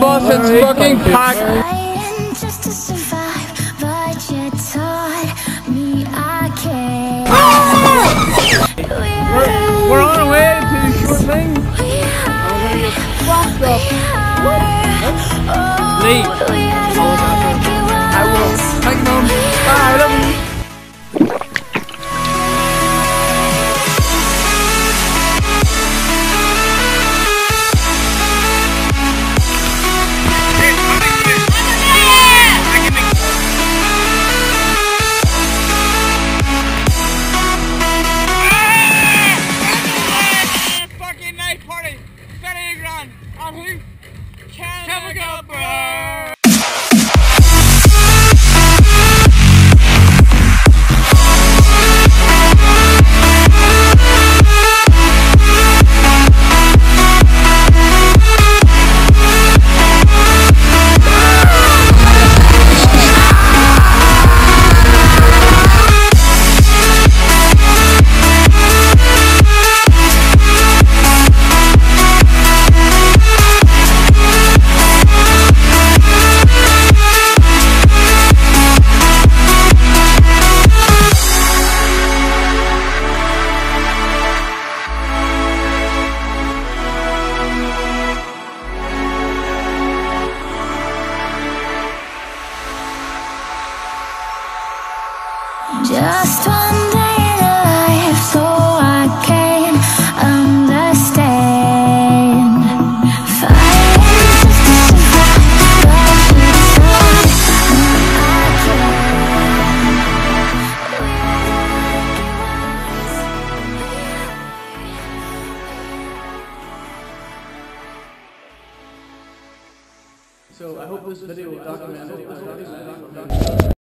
bus, it's fucking packed. We're on our way to Shore Thing. I will. Thank you, Mom. Bye. Just one day. So I hope this video will document it.